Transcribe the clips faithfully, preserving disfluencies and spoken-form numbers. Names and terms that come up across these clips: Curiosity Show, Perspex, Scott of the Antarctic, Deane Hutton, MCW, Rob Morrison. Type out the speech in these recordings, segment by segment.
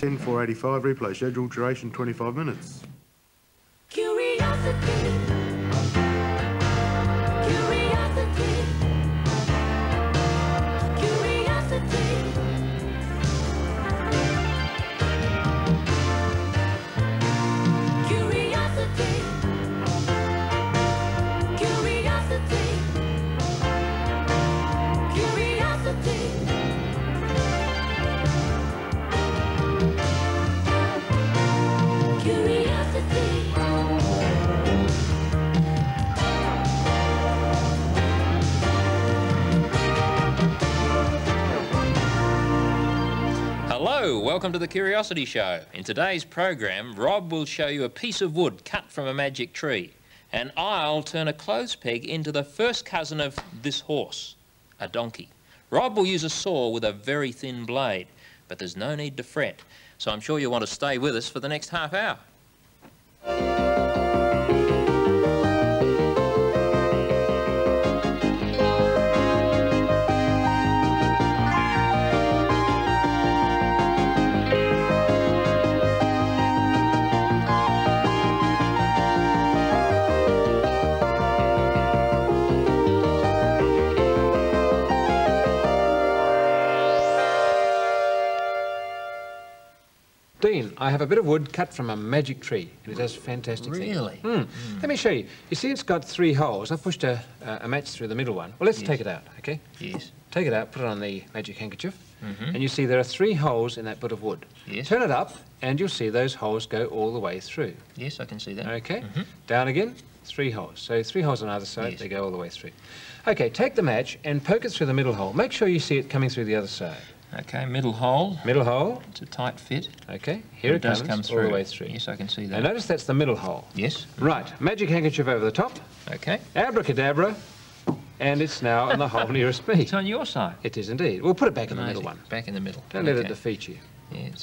ten four eighty-five, replay schedule, duration twenty-five minutes. Curiosity. Hello, welcome to the Curiosity Show. In today's program, Rob will show you a piece of wood cut from a magic tree, and I'll turn a clothes peg into the first cousin of this horse, a donkey. Rob will use a saw with a very thin blade, but there's no need to fret, so I'm sure you'll want to stay with us for the next half hour. Dean, I have a bit of wood cut from a magic tree, and it does fantastic things. Really? Mm. Mm. Let me show you. You see it's got three holes. I've pushed a, uh, a match through the middle one. Well, let's yes. take it out, okay? Yes. Take it out, put it on the magic handkerchief, mm-hmm. and you see there are three holes in that bit of wood. Yes. Turn it up, and you'll see those holes go all the way through. Yes, I can see that. Okay. Mm-hmm. Down again, three holes. So three holes on either side, yes. they go all the way through. Okay, take the match and poke it through the middle hole. Make sure you see it coming through the other side. Okay, middle hole. Middle hole. It's a tight fit. Okay, here it comes, all the way through. Yes, I can see that. And notice that's the middle hole. Yes. Right, magic handkerchief over the top. Okay. Abracadabra, and it's now on the hole nearest me. It's on your side. It is indeed. We'll put it back in the middle one. Back in the middle. Don't let it defeat you.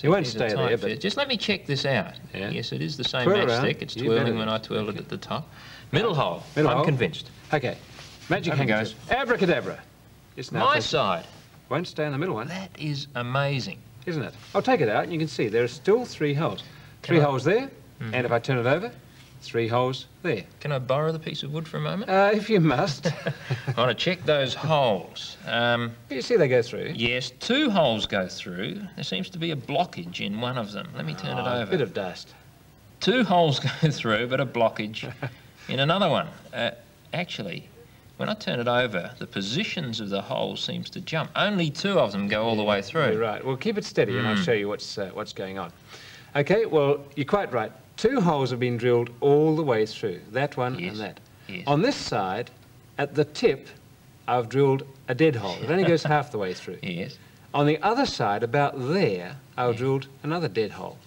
You won't stay there, but... Just let me check this out. Yeah. Yes, it is the same matchstick. It's twirling when I twirl it at the top. Middle hole. Middle hole. I'm convinced. Okay, magic handkerchief. Abracadabra. It's now my side. Won't stay in the middle one. That is amazing. Isn't it? I'll take it out and you can see there are still three holes. Three holes there, mm-hmm. and if I turn it over, three holes there. Can I borrow the piece of wood for a moment? Uh, if you must. I want to check those holes. Um, you see they go through. Yes, two holes go through. There seems to be a blockage in one of them. Let me turn oh, it over. A bit of dust. Two holes go through, but a blockage in another one. Uh, actually... When I turn it over, the positions of the holes seems to jump. Only two of them go all yeah, the way through. You're right. Well, keep it steady mm. and I'll show you what's, uh, what's going on. Okay, well, you're quite right. Two holes have been drilled all the way through, that one yes. and that. Yes. On this side, at the tip, I've drilled a dead hole. It only goes half the way through. Yes. On the other side, about there, I've yeah. drilled another dead hole.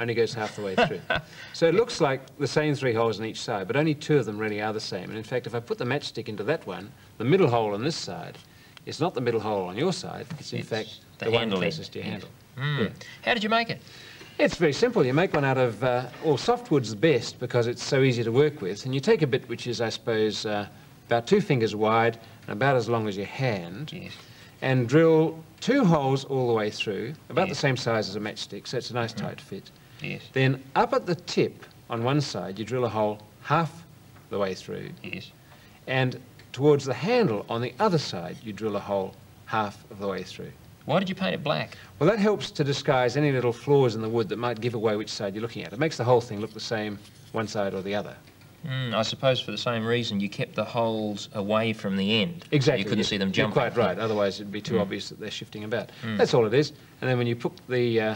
Only goes half the way through. So it looks like the same three holes on each side, but only two of them really are the same. And in fact, if I put the matchstick into that one, the middle hole on this side, it's not the middle hole on your side, it's in it's fact the, the one closest to your handle. Mm. Yeah. How did you make it? It's very simple. You make one out of, uh, well, softwood's best because it's so easy to work with. And you take a bit which is, I suppose, uh, about two fingers wide and about as long as your hand. Yes. And drill two holes all the way through, about yes. the same size as a matchstick, so it's a nice mm. tight fit. Yes. Then up at the tip on one side you drill a hole half the way through. Yes. And towards the handle on the other side you drill a hole half of the way through. Why did you paint it black? Well, that helps to disguise any little flaws in the wood that might give away which side you're looking at. It makes the whole thing look the same one side or the other. Mm, I suppose for the same reason you kept the holes away from the end. Exactly. You couldn't yes. see them jumping. You're quite right, otherwise it'd be too mm. obvious that they're shifting about. Mm. That's all it is. And then when you put the uh,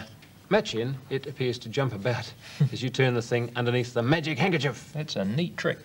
match in, it appears to jump about as you turn the thing underneath the magic handkerchief. That's a neat trick.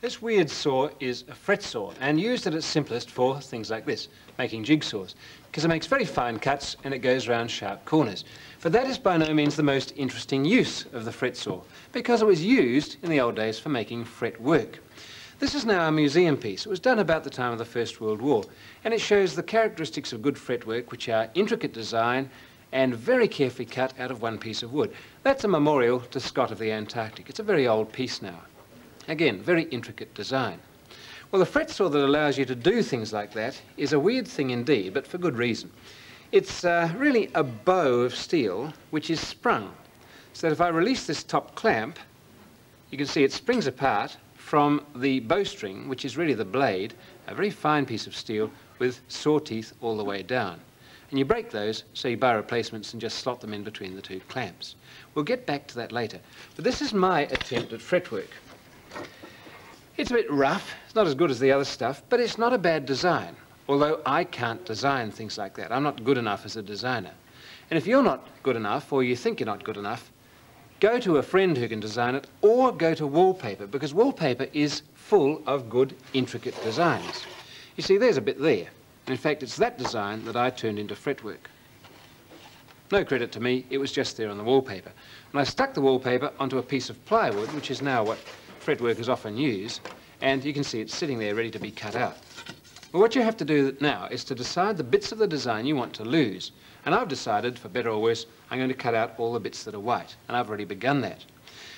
This weird saw is a fret saw and used at its simplest for things like this, making jigsaws, because it makes very fine cuts and it goes round sharp corners. But that is by no means the most interesting use of the fret saw, because it was used in the old days for making fret work. This is now a museum piece. It was done about the time of the First World War, and it shows the characteristics of good fretwork, which are intricate design and very carefully cut out of one piece of wood. That's a memorial to Scott of the Antarctic. It's a very old piece now. Again, very intricate design. Well, the fret saw that allows you to do things like that is a weird thing indeed, but for good reason. It's uh, really a bow of steel which is sprung, so that if I release this top clamp, you can see it springs apart from the bowstring, which is really the blade, a very fine piece of steel with saw teeth all the way down. And you break those, so you buy replacements and just slot them in between the two clamps. We'll get back to that later. But this is my attempt at fretwork. It's a bit rough, it's not as good as the other stuff, but it's not a bad design, although I can't design things like that. I'm not good enough as a designer. And if you're not good enough, or you think you're not good enough, go to a friend who can design it, or go to wallpaper, because wallpaper is full of good, intricate designs. You see, there's a bit there. In fact, it's that design that I turned into fretwork. No credit to me, it was just there on the wallpaper. And I stuck the wallpaper onto a piece of plywood, which is now what fretworkers often use, and you can see it's sitting there ready to be cut out. Well, what you have to do now is to decide the bits of the design you want to lose. And I've decided, for better or worse, I'm going to cut out all the bits that are white, and I've already begun that.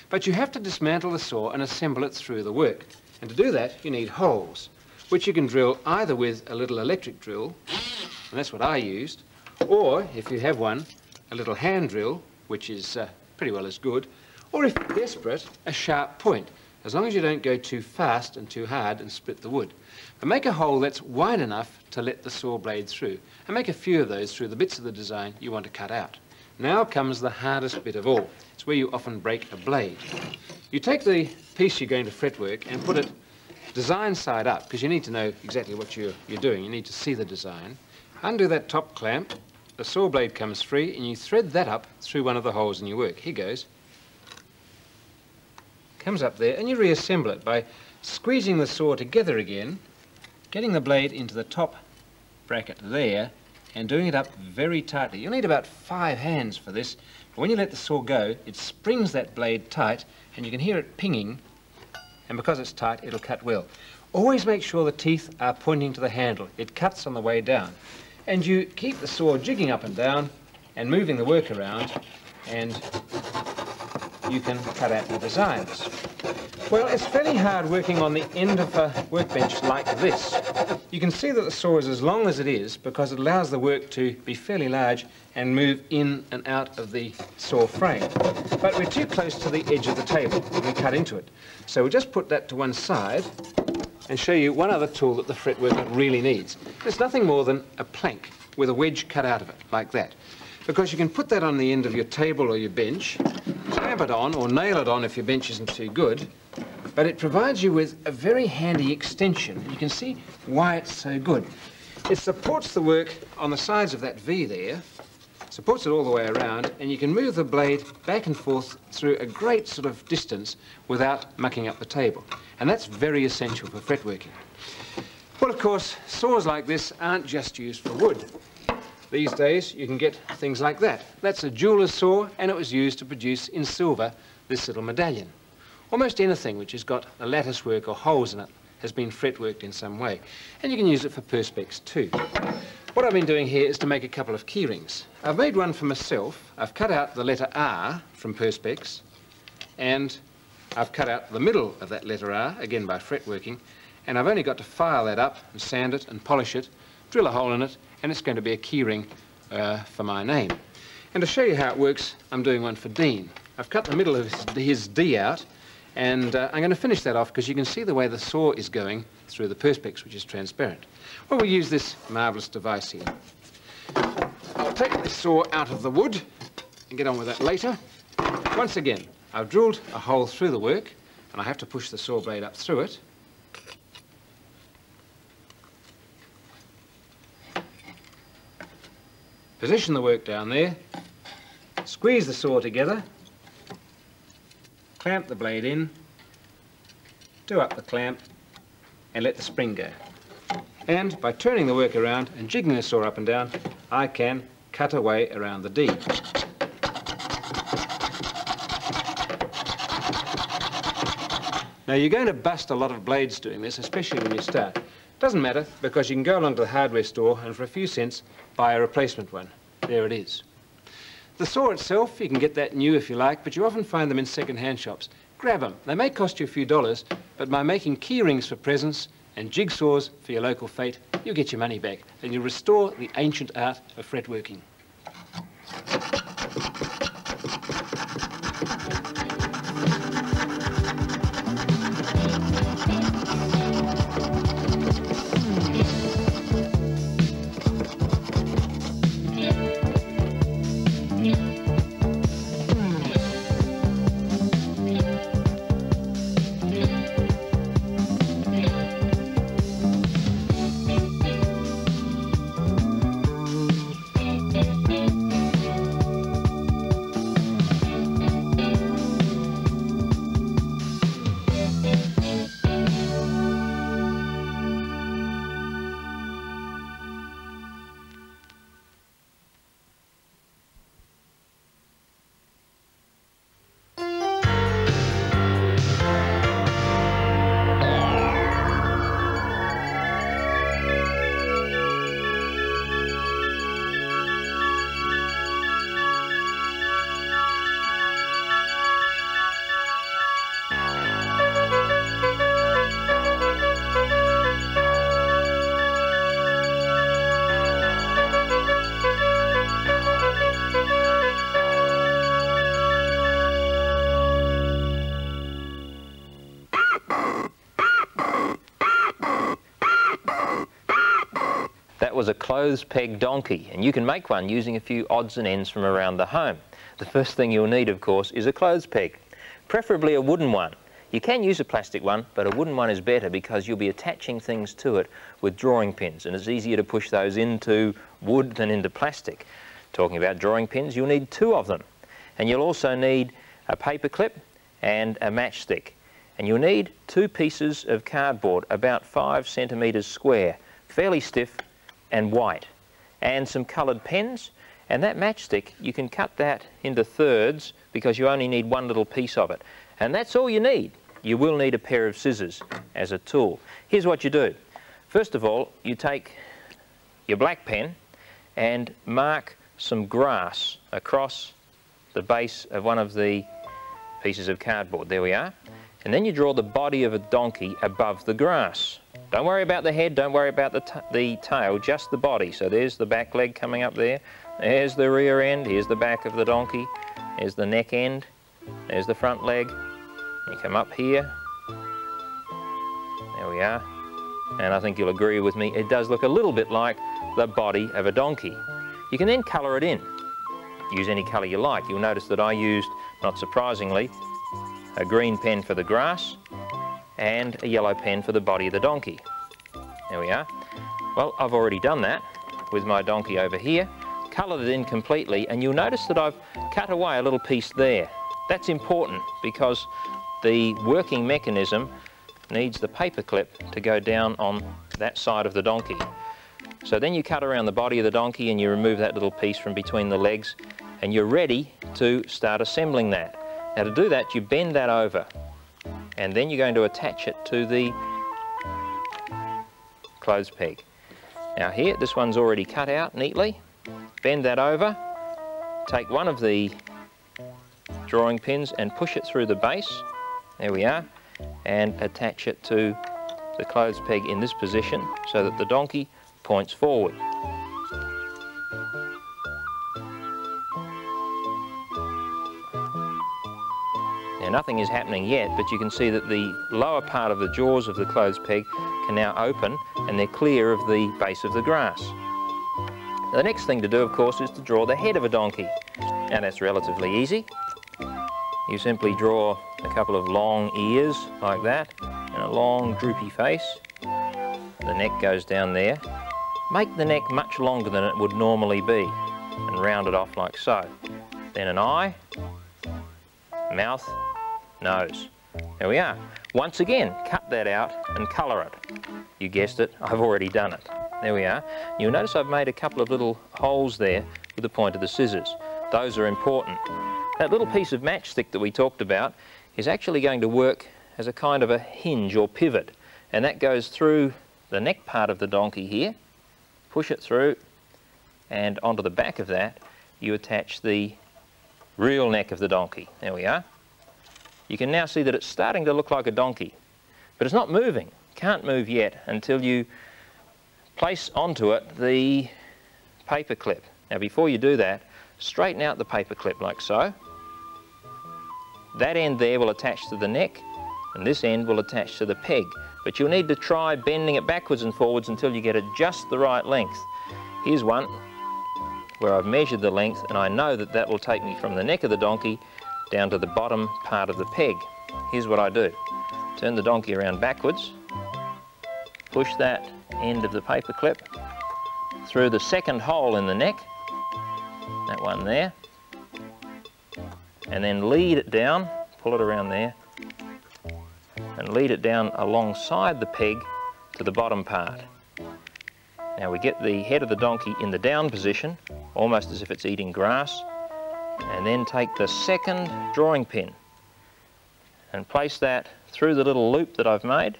But you have to dismantle the saw and assemble it through the work. And to do that, you need holes, which you can drill either with a little electric drill, and that's what I used, or, if you have one, a little hand drill, which is uh, pretty well as good, or, if you're desperate, a sharp point, as long as you don't go too fast and too hard and split the wood. But make a hole that's wide enough to let the saw blade through, and make a few of those through the bits of the design you want to cut out. Now comes the hardest bit of all. It's where you often break a blade. You take the piece you're going to fretwork and put it design side up, because you need to know exactly what you're, you're doing. You need to see the design. Undo that top clamp, the saw blade comes free, and you thread that up through one of the holes in your work. Here goes. Comes up there, and you reassemble it by squeezing the saw together again, getting the blade into the top bracket there, and doing it up very tightly. You'll need about five hands for this, but when you let the saw go, it springs that blade tight, and you can hear it pinging, and because it's tight, it'll cut well. Always make sure the teeth are pointing to the handle. It cuts on the way down. And you keep the saw jigging up and down, and moving the work around, and you can cut out your designs. Well, it's fairly hard working on the end of a workbench like this. You can see that the saw is as long as it is because it allows the work to be fairly large and move in and out of the saw frame. But we're too close to the edge of the table when we cut into it. So we'll just put that to one side and show you one other tool that the fretworker really needs. It's nothing more than a plank with a wedge cut out of it, like that. Because you can put that on the end of your table or your bench, clamp it on or nail it on if your bench isn't too good, but it provides you with a very handy extension. You can see why it's so good. It supports the work on the sides of that V there, supports it all the way around, and you can move the blade back and forth through a great sort of distance without mucking up the table. And that's very essential for fretworking. Well, of course, saws like this aren't just used for wood. These days, you can get things like that. That's a jeweler's saw, and it was used to produce in silver this little medallion. Almost anything which has got a lattice work or holes in it has been fretworked in some way. And you can use it for perspex too. What I've been doing here is to make a couple of key rings. I've made one for myself. I've cut out the letter R from perspex, and I've cut out the middle of that letter R, again by fretworking, and I've only got to file that up and sand it and polish it, drill a hole in it, and it's going to be a key ring uh, for my name. And to show you how it works, I'm doing one for Dean. I've cut the middle of his, his D out, and uh, I'm going to finish that off because you can see the way the saw is going through the perspex, which is transparent. Well, we'll use this marvellous device here. I'll take this saw out of the wood and get on with that later. Once again, I've drilled a hole through the work, and I have to push the saw blade up through it. Position the work down there, squeeze the saw together, clamp the blade in, do up the clamp and let the spring go. And by turning the work around and jigging the saw up and down, I can cut away around the D. Now you're going to bust a lot of blades doing this, especially when you start. Doesn't matter, because you can go along to the hardware store and for a few cents buy a replacement one. There it is. The saw itself, you can get that new if you like, but you often find them in second-hand shops. Grab them. They may cost you a few dollars, but by making key rings for presents and jigsaws for your local fete, you'll get your money back and you'll restore the ancient art of fretworking. Was a clothes peg donkey, and you can make one using a few odds and ends from around the home. The first thing you'll need, of course, is a clothes peg, preferably a wooden one. You can use a plastic one, but a wooden one is better because you'll be attaching things to it with drawing pins, and it's easier to push those into wood than into plastic. Talking about drawing pins, you'll need two of them, and you'll also need a paper clip and a matchstick, and you'll need two pieces of cardboard about five centimetres square, fairly stiff and white, and some coloured pens, and that matchstick, you can cut that into thirds because you only need one little piece of it, and that's all you need. You will need a pair of scissors as a tool. Here's what you do. First of all, you take your black pen and mark some grass across the base of one of the pieces of cardboard. There we are. And then you draw the body of a donkey above the grass. Don't worry about the head, don't worry about the, t the tail, just the body. So there's the back leg coming up there, there's the rear end, here's the back of the donkey, there's the neck end, there's the front leg. You come up here, there we are, and I think you'll agree with me, it does look a little bit like the body of a donkey. You can then colour it in, use any colour you like. You'll notice that I used, not surprisingly, a green pen for the grass, and a yellow pen for the body of the donkey. There we are. Well, I've already done that with my donkey over here, coloured it in completely, and you'll notice that I've cut away a little piece there. That's important because the working mechanism needs the paper clip to go down on that side of the donkey. So then you cut around the body of the donkey and you remove that little piece from between the legs, and you're ready to start assembling that. Now to do that, you bend that over, and then you're going to attach it to the clothes peg. Now here, this one's already cut out neatly. Bend that over, take one of the drawing pins and push it through the base, there we are, and attach it to the clothes peg in this position so that the donkey points forward. Now, nothing is happening yet, but you can see that the lower part of the jaws of the clothes peg can now open and they're clear of the base of the grass. Now, the next thing to do, of course, is to draw the head of a donkey. Now that's relatively easy. You simply draw a couple of long ears like that and a long droopy face. The neck goes down there. Make the neck much longer than it would normally be and round it off like so. Then an eye, mouth, nose. There we are. Once again, cut that out and colour it. You guessed it, I've already done it. There we are. You'll notice I've made a couple of little holes there with the point of the scissors. Those are important. That little piece of matchstick that we talked about is actually going to work as a kind of a hinge or pivot, and that goes through the neck part of the donkey here, push it through, and onto the back of that you attach the real neck of the donkey. There we are. You can now see that it's starting to look like a donkey, but it's not moving. Can't move yet until you place onto it the paper clip. Now before you do that, straighten out the paper clip like so. That end there will attach to the neck, and this end will attach to the peg, but you'll need to try bending it backwards and forwards until you get it just the right length. Here's one where I've measured the length, and I know that that will take me from the neck of the donkey down to the bottom part of the peg. Here's what I do. Turn the donkey around backwards, push that end of the paper clip through the second hole in the neck, that one there, and then lead it down, pull it around there, and lead it down alongside the peg to the bottom part. Now we get the head of the donkey in the down position, almost as if it's eating grass, and then take the second drawing pin and place that through the little loop that I've made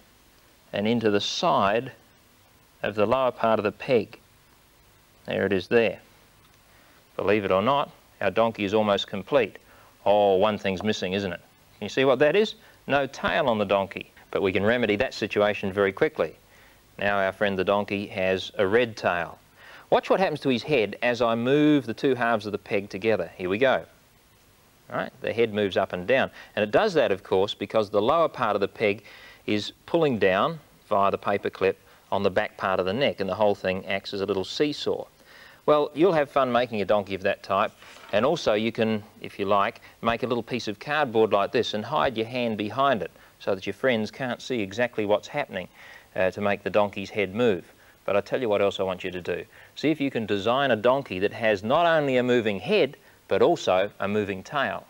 and into the side of the lower part of the peg. There it is there. Believe it or not, our donkey is almost complete. Oh, one thing's missing, isn't it? Can you see what that is? No tail on the donkey, but we can remedy that situation very quickly. Now our friend the donkey has a red tail. Watch what happens to his head as I move the two halves of the peg together. Here we go. All right, the head moves up and down. And it does that, of course, because the lower part of the peg is pulling down via the paper clip on the back part of the neck, and the whole thing acts as a little seesaw. Well, you'll have fun making a donkey of that type, and also you can, if you like, make a little piece of cardboard like this and hide your hand behind it so that your friends can't see exactly what's happening uh, to make the donkey's head move. But I tell you what else I want you to do. See if you can design a donkey that has not only a moving head, but also a moving tail.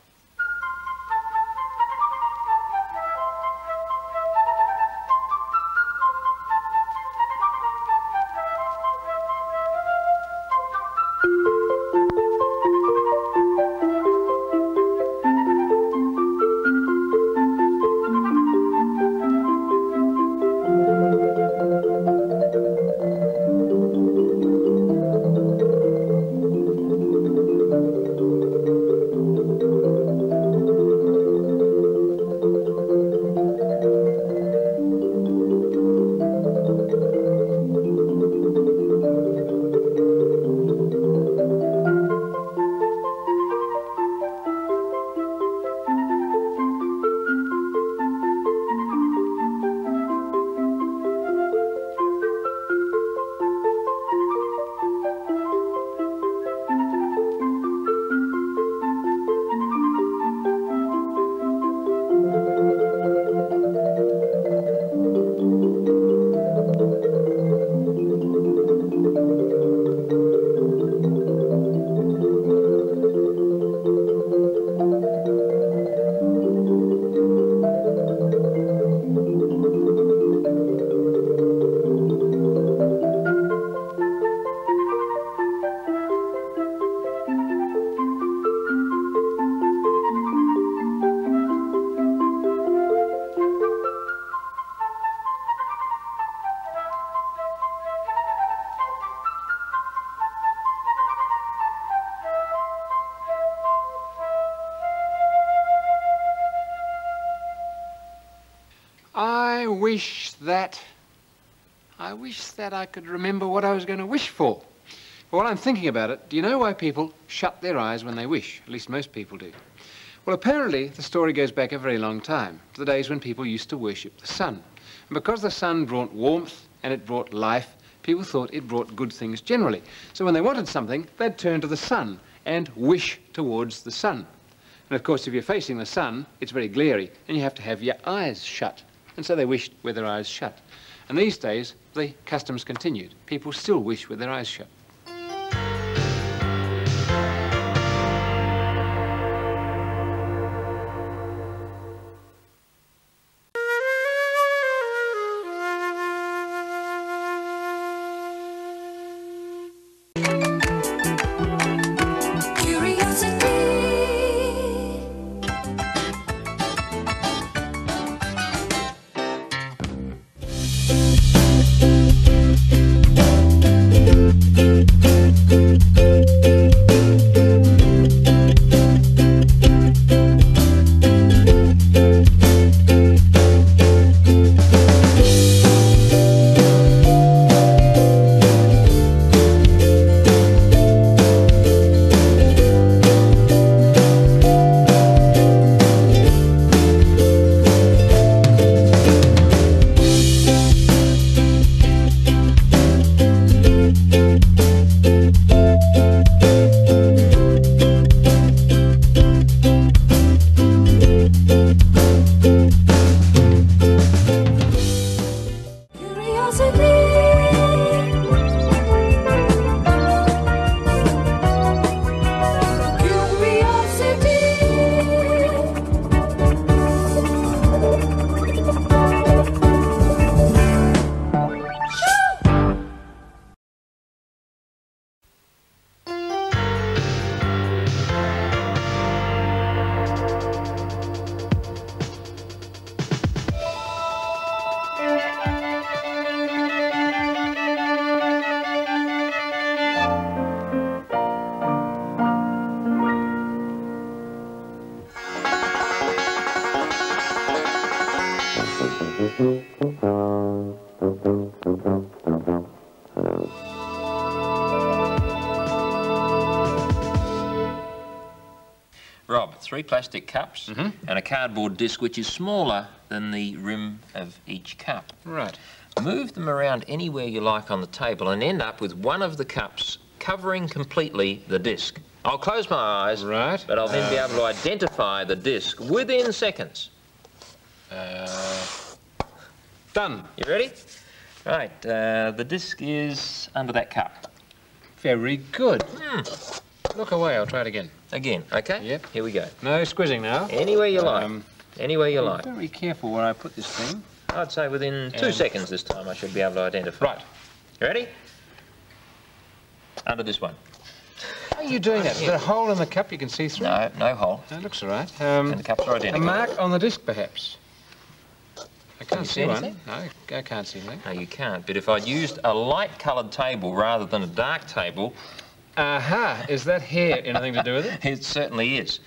I wish that, I wish that I could remember what I was going to wish for. But while I'm thinking about it, do you know why people shut their eyes when they wish? At least most people do. Well, apparently the story goes back a very long time, to the days when people used to worship the sun. And because the sun brought warmth and it brought life, people thought it brought good things generally. So when they wanted something, they'd turn to the sun and wish towards the sun. And of course, if you're facing the sun, it's very glary, and you have to have your eyes shut. And so they wished with their eyes shut. And these days, the customs continued. People still wish with their eyes shut. Rob, three plastic cups mm-hmm. and a cardboard disc which is smaller than the rim of each cup. Right. Move them around anywhere you like on the table and end up with one of the cups covering completely the disc. I'll close my eyes, right. but I'll then be able to identify the disc within seconds. Uh, done. You ready? Right, uh, the disc is under that cup. Very good. Mm. Look away, I'll try it again. Again, okay? Yep. Here we go. No squizzing now. Anywhere you like. Um, Anywhere you I'm like. Very careful where I put this thing. I'd say within two and seconds this time I should be able to identify. Right. You ready? Under this one. How are you doing that? Is there a hole in the cup you can see through? No, no hole. That looks all right. Um, and the cups are identical. A mark on the disc, perhaps? I can't can see, see one. No, I can't see anything. No, you can't. But if I'd used a light-coloured table rather than a dark table... Aha! Is that hair anything to do with it? It certainly is.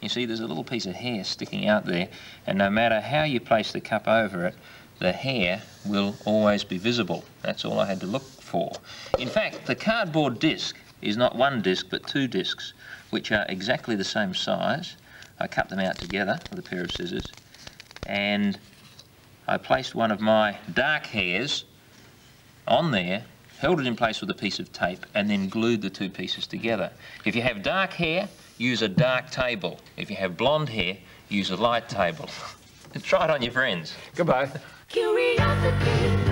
You see, there's a little piece of hair sticking out there, and no matter how you place the cup over it, the hair will always be visible. That's all I had to look for. In fact, the cardboard disc is not one disc, but two discs, which are exactly the same size. I cut them out together with a pair of scissors, and I placed one of my dark hairs on there, held it in place with a piece of tape, and then glued the two pieces together. If you have dark hair, use a dark table. If you have blonde hair, use a light table. Try it on your friends. Goodbye. Curiosity.